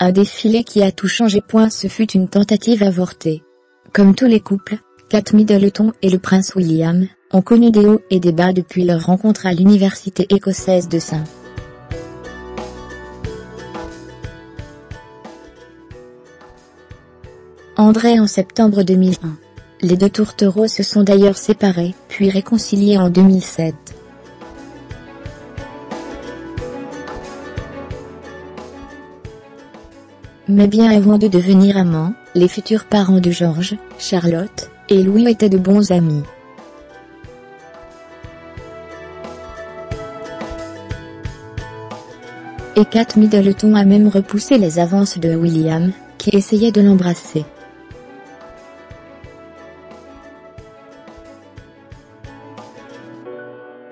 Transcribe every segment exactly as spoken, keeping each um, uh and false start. Un défilé qui a tout changé. Ce fut une tentative avortée. Comme tous les couples, Kate Middleton et le prince William ont connu des hauts et des bas depuis leur rencontre à l'université écossaise de Saint Andrews en septembre deux mille un. Les deux tourtereaux se sont d'ailleurs séparés, puis réconciliés en deux mille sept. Mais bien avant de devenir amants, les futurs parents de George, Charlotte et Louis étaient de bons amis. Et Kate Middleton a même repoussé les avances de William, qui essayait de l'embrasser.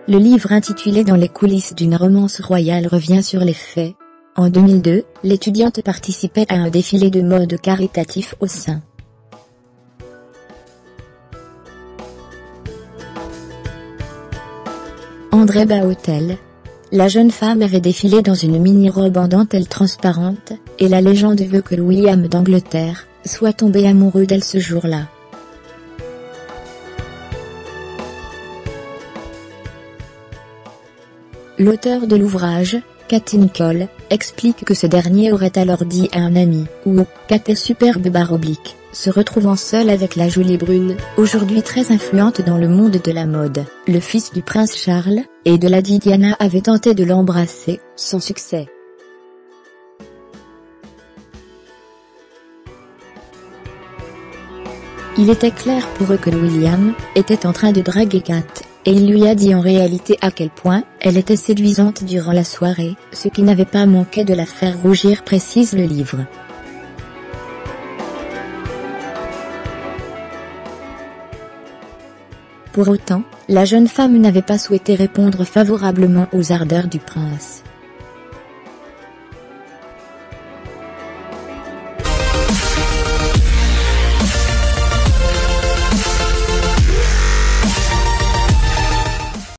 Le livre intitulé Dans les coulisses d'une romance royale revient sur les faits. En deux mille deux, l'étudiante participait à un défilé de mode caritatif au Saint Andrews Bay Hotel. La jeune femme avait défilé dans une mini-robe en dentelle transparente, et la légende veut que William d'Angleterre soit tombé amoureux d'elle ce jour-là. L'auteur de l'ouvrage, Katie Nicholl, explique que ce dernier aurait alors dit à un ami « Ouh, Kate est superbe baroblique », se retrouvant seule avec la jolie brune, aujourd'hui très influente dans le monde de la mode. Le fils du prince Charles et de Lady Diana avait tenté de l'embrasser, sans succès. Il était clair pour eux que William était en train de draguer Kate, et il lui a dit en réalité à quel point elle était séduisante durant la soirée, ce qui n'avait pas manqué de la faire rougir, précise le livre. Pour autant, la jeune femme n'avait pas souhaité répondre favorablement aux ardeurs du prince.